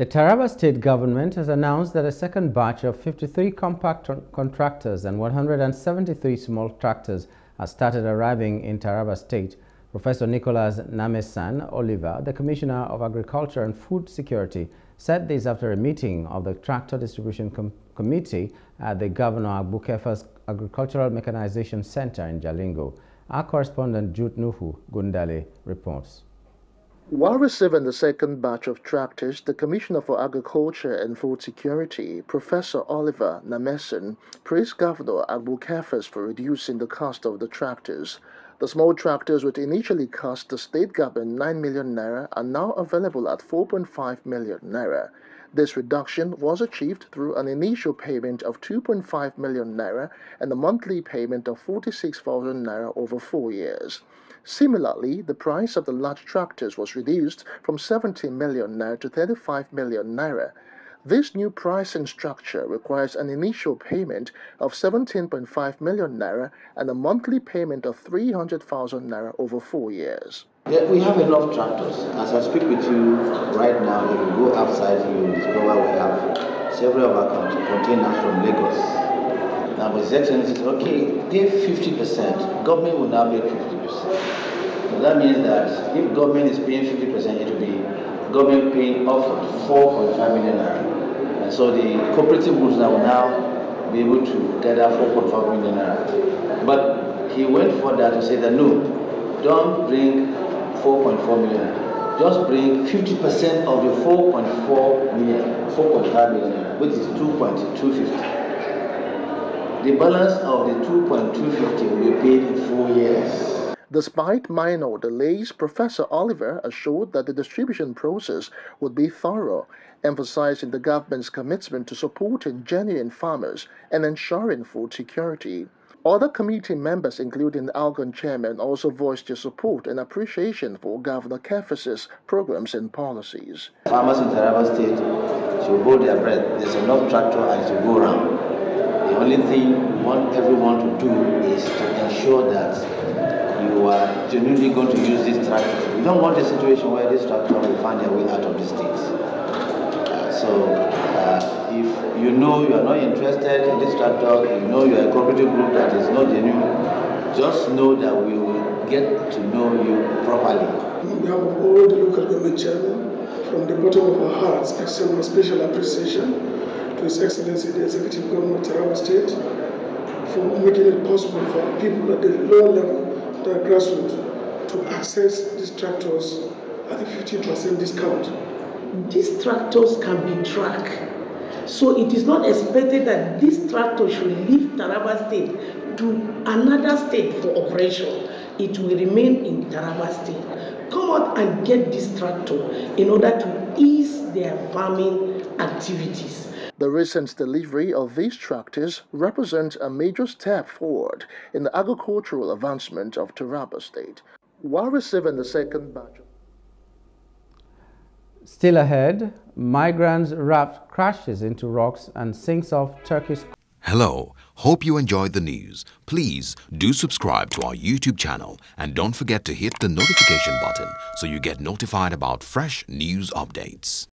The Taraba State government has announced that a second batch of 53 compact contractors and 173 small tractors has started arriving in Taraba State. Professor Nicholas Namessan Oliver, the Commissioner of Agriculture and Food Security, said this after a meeting of the Tractor Distribution Committee at the Governor Agbu Kefas Agricultural Mechanization Center in Jalingo. Our correspondent Jude Nuhu Gundale reports. While receiving the second batch of tractors, the Commissioner for Agriculture and Food Security, Professor Oliver Namessan, praised Governor Agbu Kefas for reducing the cost of the tractors. The small tractors, which initially cost the state government 9 million naira, are now available at 4.5 million naira. This reduction was achieved through an initial payment of 2.5 million naira and a monthly payment of 46,000 naira over 4 years. Similarly, the price of the large tractors was reduced from 17 million naira to 35 million naira. This new pricing structure requires an initial payment of 17.5 million naira and a monthly payment of 300,000 naira over 4 years. Yeah, we have enough tractors. As I speak with you right now, if you go outside, you will discover we have several of our containers from Lagos. Now, His Excellency said, okay, pay 50%. Government will now pay 50%. So that means that if government is paying 50%, it will be government paying up to 4.5 million naira. And so the cooperative goods now will now be able to gather 4.5 million naira. But he went for that to say that no, don't bring 4.4 million naira. Just bring 50% of the 4.5 million naira, which is 2.250. The balance of the 2.250 will be paid in 4 years. Despite minor delays, Professor Oliver assured that the distribution process would be thorough, emphasizing the government's commitment to supporting genuine farmers and ensuring food security. Other committee members, including the Algon chairman, also voiced their support and appreciation for Governor Kefas's programs and policies. Farmers in Taraba State should hold their breath. There's enough tractor and to go around. The only thing we want everyone to do is to ensure that you are genuinely going to use this tractor. We don't want a situation where this tractor will find their way out of the state. If you know you are not interested in this tractor, you know you are a cooperative group that is not genuine, just know that we will get to know you properly. On behalf of all the local government chairman, from the bottom of our hearts, extend our special appreciation to His Excellency the Executive Governor of Taraba State for making it possible for our people at the lower level, the grassroots, to access these tractors at a 50% discount. These tractors can be tracked, so it is not expected that this tractor should leave Taraba State to another state for operation. It will remain in Taraba State. Come out and get this tractor in order to ease their farming activities. The recent delivery of these tractors represents a major step forward in the agricultural advancement of Taraba State. While receiving the second batch. Still ahead, migrants' raft crashes into rocks and sinks off Turkish. Hello, hope you enjoyed the news. Please do subscribe to our YouTube channel and don't forget to hit the notification button so you get notified about fresh news updates.